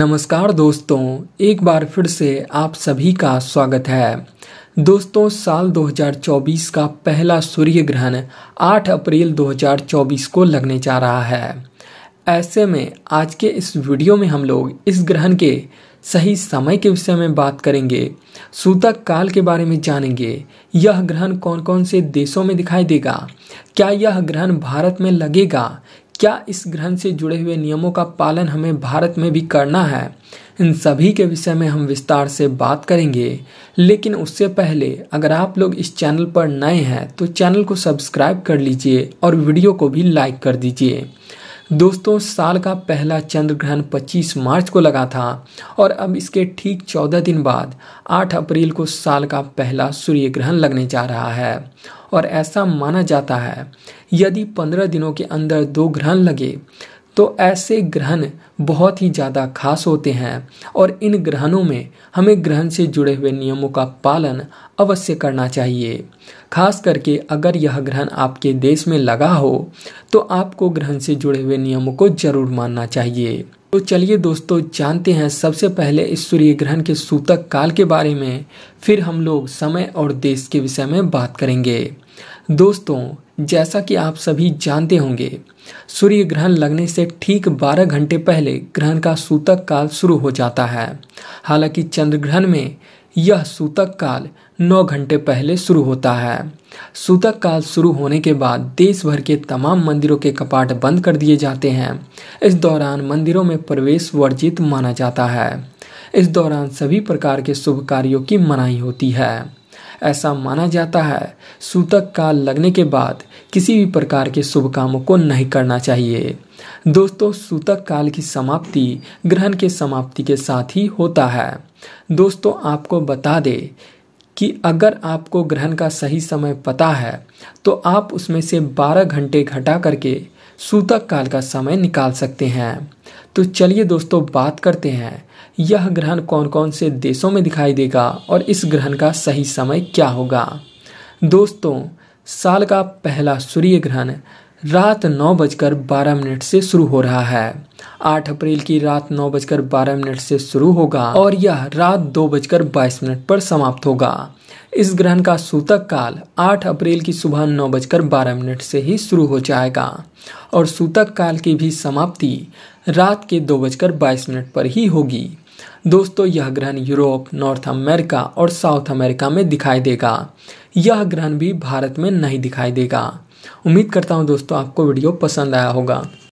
नमस्कार दोस्तों, एक बार फिर से आप सभी का स्वागत है। दोस्तों, साल 2024 का पहला सूर्य ग्रहण 8 अप्रैल 2024 को लगने जा रहा है। ऐसे में आज के इस वीडियो में हम लोग इस ग्रहण के सही समय के विषय में बात करेंगे, सूतक काल के बारे में जानेंगे, यह ग्रहण कौन कौन से देशों में दिखाई देगा, क्या यह ग्रहण भारत में लगेगा, क्या इस ग्रहण से जुड़े हुए नियमों का पालन हमें भारत में भी करना है, इन सभी के विषय में हम विस्तार से बात करेंगे। लेकिन उससे पहले अगर आप लोग इस चैनल पर नए हैं तो चैनल को सब्सक्राइब कर लीजिए और वीडियो को भी लाइक कर दीजिए। दोस्तों, साल का पहला चंद्र ग्रहण 25 मार्च को लगा था और अब इसके ठीक 14 दिन बाद 8 अप्रैल को साल का पहला सूर्य ग्रहण लगने जा रहा है। और ऐसा माना जाता है यदि 15 दिनों के अंदर दो ग्रहण लगे तो ऐसे ग्रहण बहुत ही ज़्यादा खास होते हैं और इन ग्रहणों में हमें ग्रहण से जुड़े हुए नियमों का पालन अवश्य करना चाहिए। खास करके अगर यह ग्रहण आपके देश में लगा हो तो आपको ग्रहण से जुड़े हुए नियमों को जरूर मानना चाहिए। तो चलिए दोस्तों, जानते हैं सबसे पहले इस सूर्य ग्रहण के सूतक काल के बारे में, फिर हम लोग समय और देश के विषय में बात करेंगे। दोस्तों, जैसा कि आप सभी जानते होंगे, सूर्य ग्रहण लगने से ठीक 12 घंटे पहले ग्रहण का सूतक काल शुरू हो जाता है। हालांकि चंद्र ग्रहण में यह सूतक काल 9 घंटे पहले शुरू होता है। सूतक काल शुरू होने के बाद देश भर के तमाम मंदिरों के कपाट बंद कर दिए जाते हैं। इस दौरान मंदिरों में प्रवेश वर्जित माना जाता है। इस दौरान सभी प्रकार के शुभ कार्यों की मनाही होती है। ऐसा माना जाता है सूतक काल लगने के बाद किसी भी प्रकार के शुभ कामों को नहीं करना चाहिए। दोस्तों, सूतक काल की समाप्ति ग्रहण के समाप्ति के साथ ही होता है। दोस्तों, आपको बता दें कि अगर आपको ग्रहण का सही समय पता है तो आप उसमें से 12 घंटे घटा करके सूतक काल का समय निकाल सकते हैं। तो चलिए दोस्तों, बात करते हैं यह ग्रहण कौन कौन से देशों में दिखाई देगा और इस ग्रहण का सही समय क्या होगा। दोस्तों, साल का पहला सूर्य ग्रहण रात 9:12 से शुरू हो रहा है। 8 अप्रैल की रात 9:12 से शुरू होगा और यह रात 2:22 पर समाप्त होगा। इस ग्रहण का सूतक काल 8 अप्रैल की सुबह 9:12 से ही शुरू हो जाएगा और सूतक काल की भी समाप्ति रात के 2:22 पर ही होगी। दोस्तों, यह ग्रहण यूरोप, नॉर्थ अमेरिका और साउथ अमेरिका में दिखाई देगा। यह ग्रहण भी भारत में नहीं दिखाई देगा। उम्मीद करता हूं दोस्तों आपको वीडियो पसंद आया होगा।